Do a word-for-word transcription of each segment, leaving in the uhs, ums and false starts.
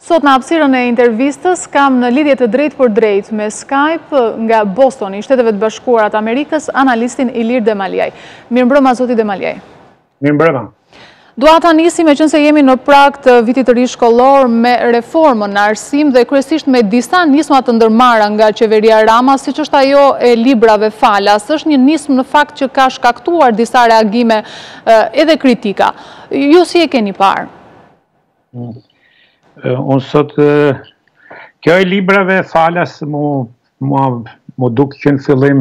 Sot në hapësirën e intervistës kam në lidhje të drejtë për drejtë me Skype nga Boston i Shteteve të Bashkuara të Amerikës, analistin Ilir Demalia. Mirëmbrëma zoti Demalia. Mirëmbrëma. Dua ta nisim meqense jemi në prag të vitit të ri shkollor me reformën në arsim dhe kryesisht me disa nisma të ndërmarra nga qeveria Rama, siç është ajo e librave falas, është një nismë në fakt që ka shkaktuar disa reagime edhe kritika. Ju si e keni parë? Mm. Unë sot, kjo e librave falas mu, mu, mu duk që në fillim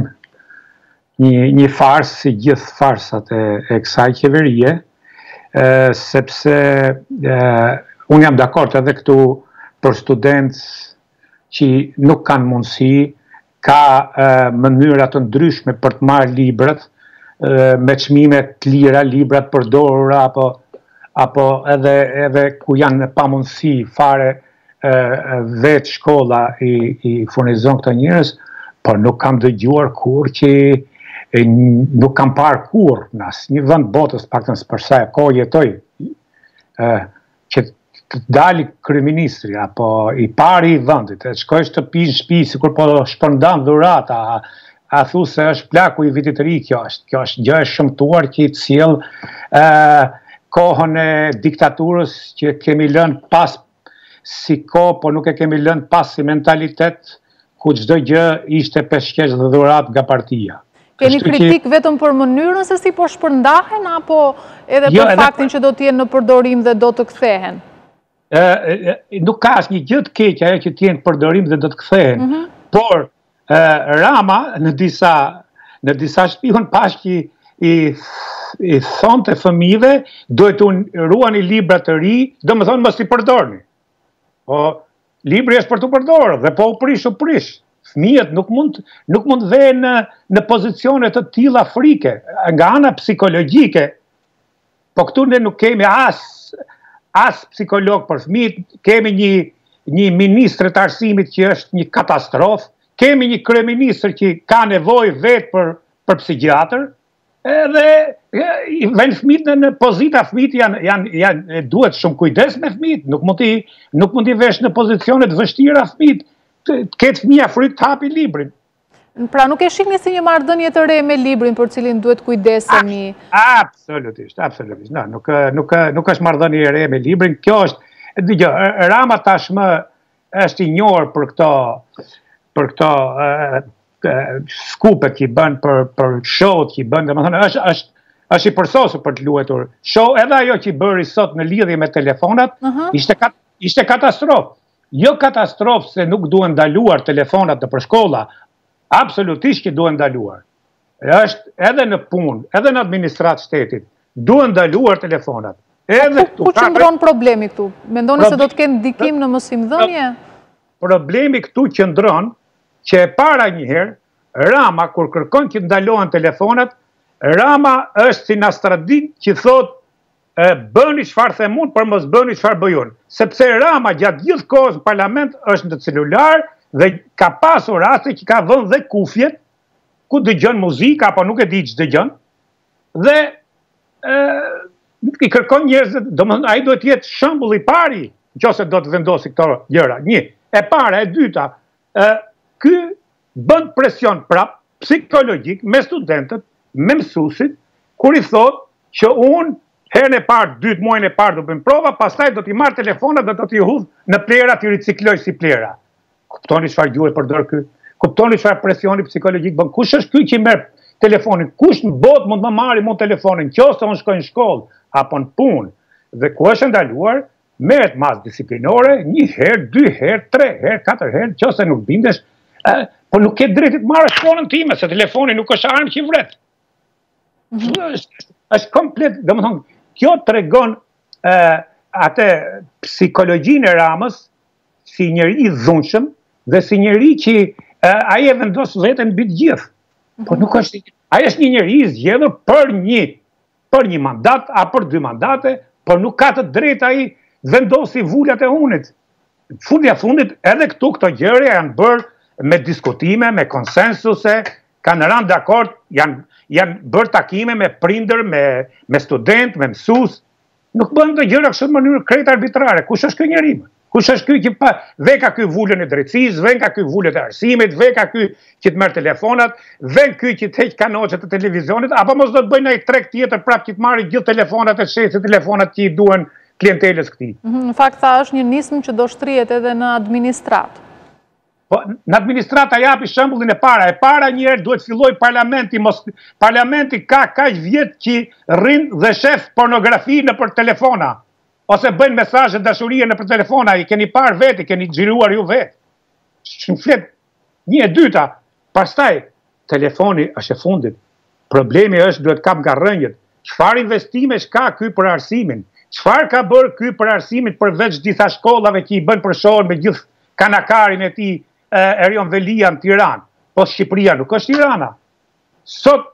një, një farsë si gjithë farsat e, e kësaj qeverie, e, sepse e, unë jam dakord edhe këtu për studentës që nuk kanë mundësi, ka e, mënyra të ndryshme për të marrë librat, e, me çmime të lira, librat përdorura apo apo edhe, edhe ku janë pamundësi fare e, vetë shkolla i, i furnizon këta njerëz, por nuk kam dëgjuar kur që e, nuk kam parë kur në asnjë vend botës, paktën për sa kohë jetoj, e, që të dali kryeministri apo i pari i vendit, të shkojë në shtëpi në shtëpi sikur po shpërndan dhurata, a thu se është plaku i vitit të ri, kjo është, kjo është gjë e shëmtuar që i sjell kohën e diktaturës që kemi lënë pas si kohë, por nuk e kemi lënë pas si mentalitet, ku çdo gjë ishte peshqesh dhe dhurat nga partia. Keni kritik që vetëm për mënyrën se si po shpërndahen, apo edhe jo, për faktin edhe që do të jenë në përdorim dhe do të kthehen? E, e, nuk ka asnjë gjë të keqe ajo që të jenë në përdorim dhe do të kthehen, mm-hmm. por e, Rama në disa në disa shpihun pashki i i thonë të fëmijëve, duhet të ruani libra të ri, do më thonë mos i përdorni. Po, libri është për të përdorë, dhe po u prish, u prish. Fëmijët nuk mund, nuk mund dhe në, në pozicionet të tila frike, nga ana psikologjike, po këtu ne nuk kemi as, as psikolog për fëmijët, kemi një, një ministrë të arsimit që është një katastrofë, kemi një kryeministër që ka nevojë vetë për, për psikiatër, edhe ven fëmijët në pozita, fëmijët janë, janë, janë, duhet shumë kujdes me fëmijët, nuk mund t'i, nuk mund t'i vesh në pozicionet vështira fëmijët, të ketë fëmija fryt të hapi librin. Pra nuk e shihni si një marrëdhënie të re me librin për cilin duhet kujdesemi? Absolutisht, absolutisht, no, nuk, nuk, nuk është marrëdhënie e re me librin, kjo është, dëgjoj, Rama tashmë është i njohur për këto, për këto, uh, skupet që i bën për, për show që i bën, domethënë është është është i përsosur për të luetur. Show edhe ajo që i bëri sot në lidhje me telefonat, uh-huh. ishte kat, ishte katastrofë. Jo katastrofë se nuk duhen ndaluar telefonat nëpër shkolla, absolutisht që duhen ndaluar. Është edhe në punë, edhe në administratë shtetit, duhen ndaluar telefonat. Edhe këtu ku qëndron problemi këtu? Mendoni problem, se do të kenë ndikim në mësimdhënie? Problemi këtu qëndron që e para njëherë, Rama, kur kërkon që ndalohen telefonat, Rama është si Nostradimus që thot, bëni çfarë themun, por mos bëni çfarë bëjun. Sepse Rama gjatë gjithë kohës në parlament është në celular dhe ka pasur raste që ka vënë dhe kufjet, ku dëgjon muzikë, apo nuk e di ç'do dëgjon, dhe e, i kërkon njerëzit, domethënë ai duhet të jetë shembulli i pari, nëse do të vendosi këto gjëra. Një, e para, e dyta, e, ky bën presion prap, psikologjik, me studentët, me mësuesit, kur i thot që unë, herën e parë, dytë muajin e parë do bëjmë prova, pastaj do t'i marr telefonat dhe do t'i hudh në plera, t'i ricikloj si plera. Kuptoni çfarë gjuhë përdor ky? Kuptoni çfarë presioni psikologjik bën? Kush është ky që merr telefonin? Kush në botë mund të marrë mund telefonin? Qoftë unë shkoj në shkollë apo në punë, dhe ku është ndaluar, merret mas disiplinore, një herë, dy herë, tre herë, katër herë, qoftë nuk bindesh. Uh, po nuk ke drejtit marrë shkonën time, se telefoni nuk është armë që i vret. Mm-hmm. Êshtë, është komplet, dhe më thonë, kjo të regon uh, atë psikologjinë e Ramës si njëri i dhunshëm dhe si njëri që uh, aje vendos vetën bit gjithë. Mm-hmm. Po nuk është, aje është një njëri i zgjedhur për një, për një mandat, a për dy mandate, po nuk ka të drejt aji vendosi vullat e unit. Fundja fundit, edhe këtu këto gjëre janë bërë me diskutime, me konsensuse, kanë rënë dakord, janë, janë bërë takime me prindër, me, me student, me mësues, nuk bënë të gjëra kështu në mënyrë krejt arbitrare, kush është ky njeriu? Kush është ky që pa veka ky vulën e drejtësisë, veka ky vulën e arsimit, veka ky që të merr telefonat, vek ky që të heq kanoçet e televizionit, apo mos do të bëjnë ai treg tjetër prap që të marrë gjithë telefonat e shesit, telefonat që i duan klientelës këtij. Në fakt tha është një nismë që do shtrihet edhe në administratë. Po, në administrata japi shembullin e para. E para njëherë duhet filloj parlamenti. Mos, parlamenti ka kaq vjet që rrin dhe shef pornografi në për telefona. Ose bëjnë mesazhe dashurie në për telefona. I keni parë veti, keni xhiruar ju vetë. Shën flet një e dyta. Pastaj, telefoni është e fundit. Problemi është duhet kap nga rrënjët. Çfarë investime ka ky për arsimin? Çfarë ka bërë ky për arsimit përveç disa shkollave që i bën për shohën me gjithë kanakarin e tij Erion Velia në Tiranë, po Shqipëria nuk është Tirana. Sot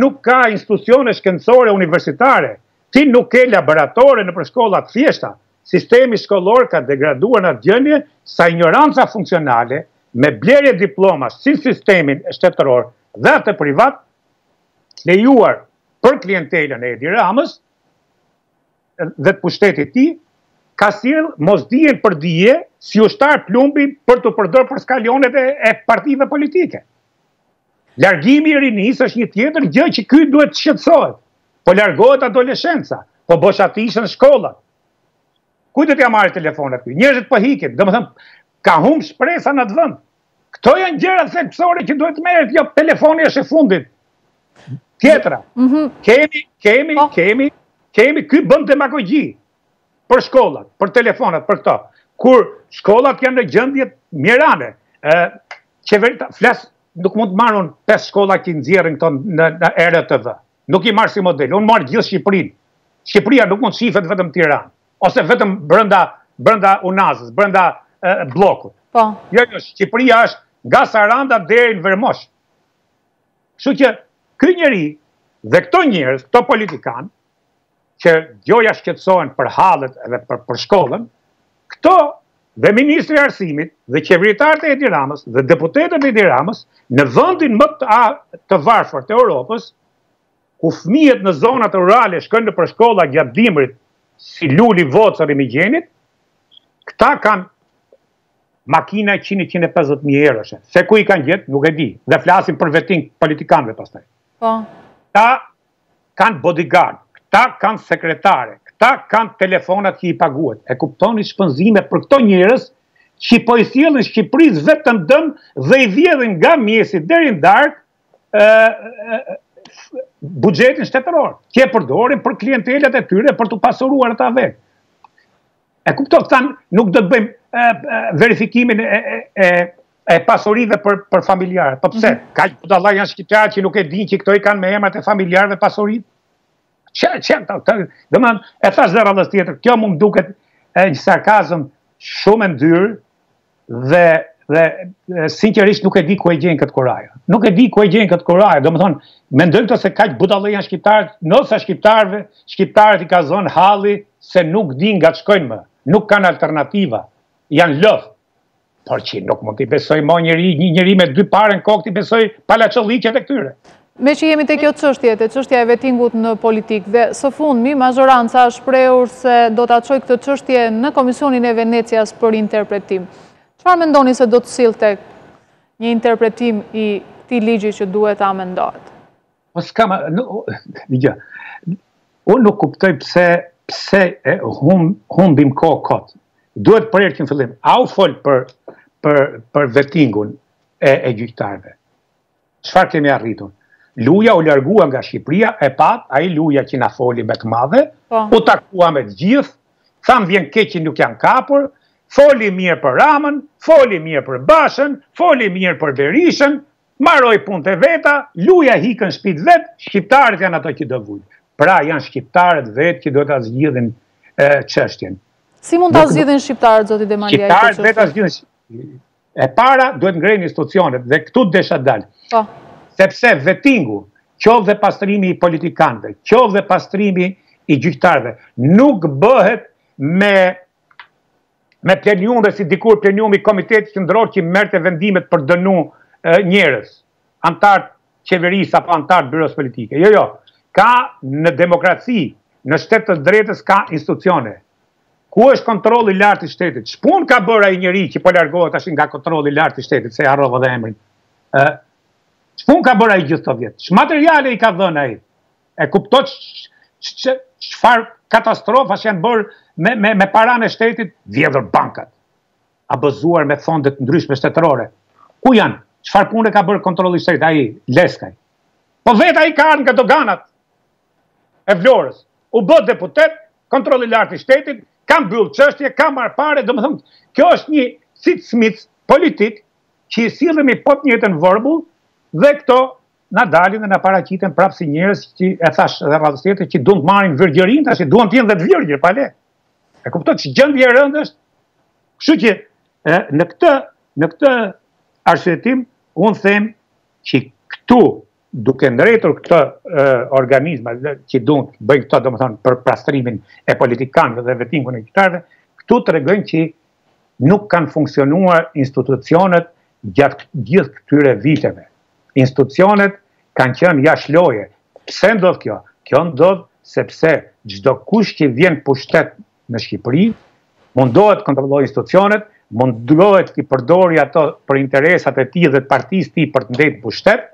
nuk ka institucione shkencore universitare, ti nuk ke laboratore në për shkollat thjeshta. Sistemi shkollor ka degraduar në gjendje sa ignoranca funksionale me blerje diplomash si sistemin shtetëror dhe atë privat lejuar për klientelën e Edi Ramës dhe të pushtetit ti, ka sill mos dijen për dije si ushtar plumbi për të përdor për skalionet e, e partive politike. Largimi i rinisë është një tjetër gjë që ky duhet të shqetësohet. Po largohet adoleshenca, po boshatishën shkollat. Kujt do t'ia marrë telefonat këtu? Njerëzit po hiqen, domethënë ka humb shpresa në atë vend. Kto janë gjërat theksore që duhet merret, jo telefoni është e fundit. Tjetra. Mm -hmm. Kemi, kemi, oh. kemi, kemi ky bën demagogji. Për shkollat, për telefonat, për këto. Kur shkollat janë në gjendje mirane, qeveria flas, nuk mund të marr un pesë shkolla që nxjerrin këto në, në R T V. Nuk i marr si model, un marr gjithë Shqipërinë. Shqipëria nuk mund shifet vetëm Tiranë, ose vetëm brenda brenda Unazës, brenda e, bllokut. Po. Jo, jo, Shqipëria është nga Saranda deri në Vermosh. Kështu që ky njeri dhe këto njerëz, këto politikanë që gjoja shqetësohen për hallet edhe për, për shkollën, këto dhe Ministri Arsimit dhe qeveritarët e Edi Ramës dhe deputetët e Edi Ramës në vendin më të, a, të varfër të Europës, ku fëmijët në zonat rurale shkojnë në për shkolla gjatë dimrit si luli vocër i migjenit, këta kanë makina njëqind deri në njëqind e pesëdhjetë mijë eurosh. Se ku i kanë gjetë, nuk e di. Dhe flasin për vetin politikanëve pastaj. Po. Ta kanë bodyguard. Këta kanë sekretare, këta kanë telefonat që i paguhet. E kuptoni shpenzime për këto njerëz që po i sjellin Shqipërisë vetëm dëm dhe i vjedhin nga mjesi deri në darkë buxhetin shtetëror, që e përdorin për klientelat e tyre për të pasuruar ata vetë. E kupton këta nuk do të bëjmë e, e, verifikimin e, e, e pasurive për, për familjarët. Po pse? Mm-hmm. Ka budalla janë shqiptarë që nuk e dinë që këto i kanë me emrat e familjarëve pasuritë. Qa, qa, ta, ta, dëman, e thash dhe radhës tjetër, kjo mu më duket e, një sarkazëm shumë e ndyrë dhe, dhe e, sinqerisht nuk e di ku e gjenë këtë koraja. Nuk e di ku e gjenë këtë koraja, do më thonë, me ndojnë të se kaq budallë janë shqiptarët, nësa shqiptarëve, shqiptarët i ka zonë halli se nuk din nga të shkojnë më, nuk kanë alternativa, janë lëfë. Por që nuk mund t'i besoj mo njëri, një njëri me dy pare në kokë t'i besoj palaqëlliqet e këtyre. Me që jemi të kjo çështje, të çështja e vettingut në politikë dhe së fundmi, majoranca është shprehur se do ta çojë këtë çështje në Komisionin e Venecias për interpretim. Çfarë mendoni se do të sillte një interpretim i këtij ligji që duhet ta amendohet? Po s'ka, dija. Unë nuk kuptoj pse pse e hum humbim kohë kot. Duhet përherë që në fillim, au fol për për për vettingun e, e gjyqtarëve. Çfarë kemi arritur? Lu-ja u largua nga Shqipëria, e pat, ai Lu-ja që na foli me të madhe, oh. u takua me të gjithë, tham vjen keq që nuk janë kapur, foli mirë për Ramën, foli mirë për Bashën, foli mirë për Berishën, maroi punët e veta, Lu-ja hikën shtëpit vet, shqiptarët janë ato që do vujnë. Pra janë shqiptarët vet që do ta zgjidhin çështjen. Si mund ta zgjidhin shqiptarët, zoti Demalia? Shqiptarët vet ta zgjidhin. E para duhet ngrehin institucionet dhe këtu desha dal. Po. Oh. Sepse vettingu, qoftë dhe pastrimi i politikanëve, qoftë dhe pastrimi i gjyqtarëve, nuk bëhet me, me plenium dhe si dikur plenium i Komitetit Qendror që merrte vendimet për dënu e, njerëz, antarë qeverisë apo antarë byros politike. Jo, jo, ka në demokraci, në shtetë të drejtës ka institucione. Ku është kontrolli i lartë i shtetit? Ç'pun ka bërë ai njeri që po largohet tash nga kontrolli i lartë i shtetit, se harrova dhe emrin. Ë, ç'pun ka bërë ai gjithë këto vjet? Ç'materiale i ka dhënë ai? E kuptot çfarë katastrofash janë bërë me me me paranë e shtetit, vjedhur bankat, abuzuar me fonde të ndryshme shtetërore. Ku janë? Çfarë punë ka bërë kontrolli i shtetit ai Leskaj? Po vetë ai ka ardhur nga doganat e Vlorës. U bë deputet, kontrolli i lartë i shtetit, ka mbyllë çështje, ka marrë parë, domethënë, kjo është një cicmic politik që i sillemi po të njëjtën vorbull dhe këto na dalin dhe na paraqiten prapë si njerëz që e thash edhe radhësirë që duan të marrin virgjërin, tash duan të jenë dhe të virgjër pa le. E kupton që gjendja e rëndë është. Kështu që e, në këtë në këtë arsyetim unë them që këtu duke ndrejtur këtë uh, organizma që duan të bëjnë këto domethënë për pastrimin e politikanëve dhe vetingun e qytetarëve, këtu tregojnë që nuk kanë funksionuar institucionet gjatë gjithë këtyre viteve. Institucionet kanë qenë jashtë loje. Pse ndodh kjo? Kjo ndodh sepse çdo kush që vjen pushtet në Shqipëri mundohet të kontrollojë institucionet, mundohet të përdorë ato për interesat e tij dhe të partisë tij për të ndërtuar pushtet.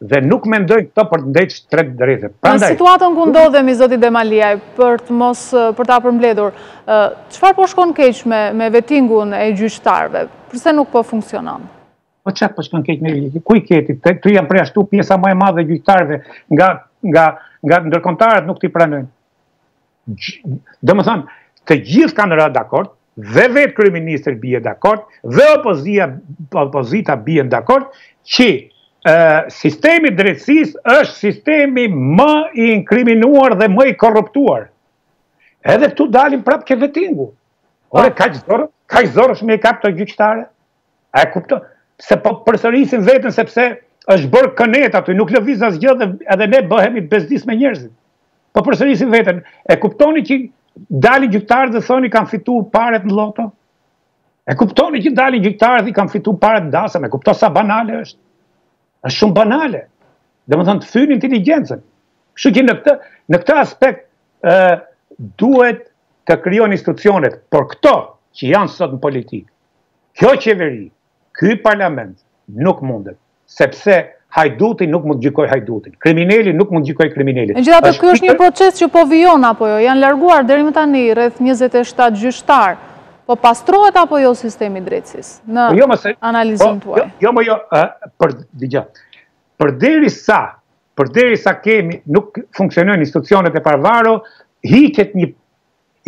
Dhe nuk mendojnë këto për të ndëjtë tretë drejtë. Në situatën ku ndodhemi, zoti Demalia, për të mos për ta përmbledhur, çfarë po shkon keq me, me vetingun e gjyqtarëve? Përse nuk po funksionon? Po çfarë po shkon keq me vetingun? Ku i keti? Tu janë preashtu pjesa më e madhe e gjyqtarëve nga nga nga ndërkombëtarët nuk t'i pranojnë. Domethënë, të gjithë kanë rënë dakord. Dhe vetë kryeministri bie dakord, dhe opozia, opozita bie dakord që Uh, sistemi drejtësisë është sistemi më i inkriminuar dhe më i korruptuar. Edhe këtu dalim prapë ke vetingu. Ore, kaq zorë, kaq zorë është me i kap të gjyqtare. A e kupton? Se po përsërisin veten sepse është bërë kënet aty, nuk lëviz asgjë dhe edhe ne bëhemi bezdis me njerëzit. Po përsërisin veten. E kuptoni që dalin gjyqtarë dhe thoni kanë fituar paret në loto? E kuptoni që dalin gjyqtarë dhe kanë fituar paret në dasëm? E kupton sa banale është? Është shumë banale. Domethënë të fyn inteligjencën. Kështu që në këtë në këtë aspekt ë duhet të krijojnë institucionet, por këto që janë sot në politikë, kjo qeveri, ky parlament nuk mundet, sepse hajduti nuk mund të gjykoj hajdutin, kriminali nuk mund të gjykoj kriminalin. Megjithatë ky është një proces që po vijon apo jo, janë larguar deri më tani rreth njëzet e shtatë gjyqtar. Po pastrohet apo jo sistemi i drejtësisë? Në jo, se, analizën tuaj. Jo, jo, më jo, uh, për digja. Përderisa, përderisa kemi nuk funksionojnë institucionet e pavarur, hiqet një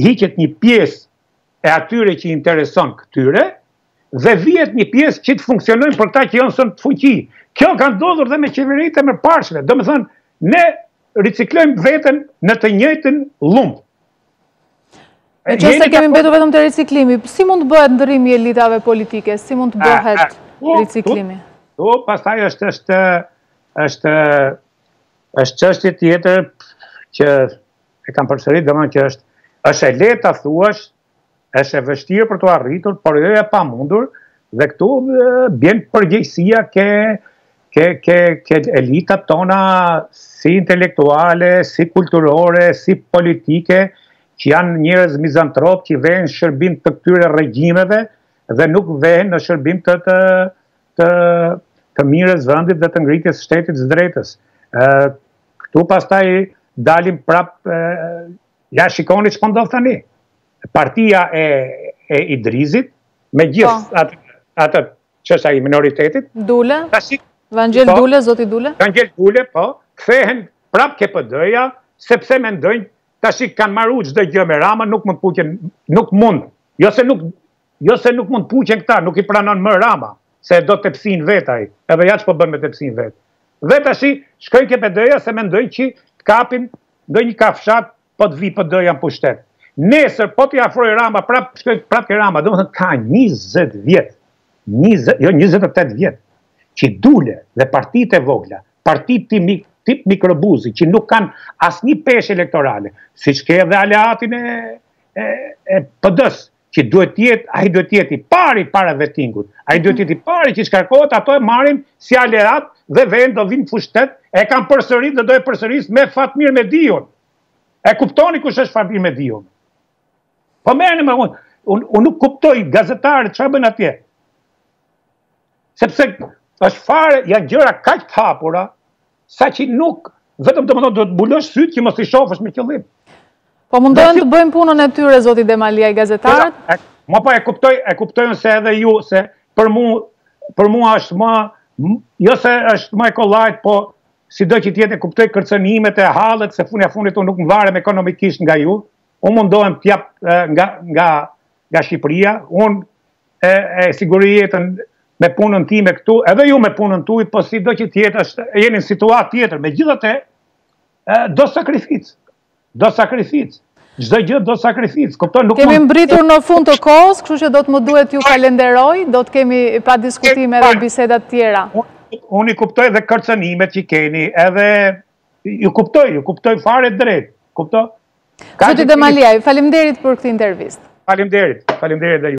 hiqet një pjesë e atyre që intereson këtyre dhe vihet një pjesë që të funksionojnë për ta që janë së të fuqi. Kjo ka ndodhur dhe me qeveritë e mëparshme. Domethënë, ne riciklojmë veten në të njëjtin lump. E që se kemi mbetur vetëm të riciklimi, si mund të bëhet ndërrimi i elitave politike, si mund të bëhet a, a, o, riciklimi? O, pastaj është është është është çështje tjetër që e kam përsëritur, domethënë që është është e lehtë ta thuash, është e vështirë për të arritur, por jo e pamundur dhe këtu bën përgjegjësia ke ke ke ke elitat tona si intelektuale, si kulturore, si politike, që janë njerëz mizantropë që vejnë shërbim të këtyre regjimeve dhe nuk vejnë në shërbim të të të, të mirës vendit dhe të ngritjes shtetit së drejtës. Ë këtu pastaj dalim prap e, ja shikoni ç'po ndodh tani. Partia e e Idrizit me gjithë atë atë çështja e minoritetit. Dule Vangjel Dule, zoti Dule. Vangjel Dule, po, kthehen prap ke P D-ja sepse mendojnë tash kanë marrë çdo gjë me Rama, nuk mund puqen, nuk mund. Jo se nuk, jo se nuk mund puqen këta, nuk i pranon më Rama, se do të tepsin vet ai. Edhe ja ç'po bën me tepsin vet. Dhe tash shkojnë ke P D-ja se mendojnë që të kapin ndonjë kafshat po të vi P D-ja në pushtet. Nesër po t'i afroj Rama, prap shkojnë prap ke Rama, domethënë ka njëzet vjet, njëzet, jo njëzet e tetë vjet që Dule dhe partitë e vogla, partitë timik tip mikrobuzi, që nuk kanë asnjë peshë elektorale, siç ke edhe aleatin e, e, e P D-s, që duhet jetë, ai duhet jetë i pari para vetingut, ai duhet jetë i pari që shkarkohet, ato e marrin si aleat dhe vend do vinë fushtet, e kanë përsërit dhe do e përsëris me Fatmir Mediun. E kuptoni kush është Fatmir Mediun? Po merrni me unë. Unë nuk kuptoj gazetarët çfarë bën atje. Sepse është fare, janë gjëra kaq të hapura, saqi nuk, vetëm domethënë do të mbulosh syt që mos i shohësh me qëllim. Po mundohen të bëjnë punën e tyre zoti Demalia i gazetarët? Ma po e kuptoj, e kuptoj se edhe ju se për mua, për mua është më, jo se është më e kollajt, po sido që tjetë e kuptoj kërcënimet e hallet se funia funit unë nuk më varem ekonomikisht nga ju. Unë mundohem t'jap nga nga nga Shqipëria, unë e, e sigurisjetën me punën time këtu, edhe ju me punën tuaj, po sido që tjetë është jeni në situatë tjetër, megjithatë do sakrificë. Do sakrificë. Çdo gjë do sakrificë, kupton? Nuk kemi mbritur në fund të kohës, kështu që do të më duhet ju kalenderoj, do të kemi pa diskutime edhe biseda të tjera. Unë i kuptoj dhe kërcënimet që keni, edhe ju kuptoj, ju kuptoj fare drejt, kupton? Zoti Demalia, faleminderit për këtë intervistë. Faleminderit, faleminderit dhe ju.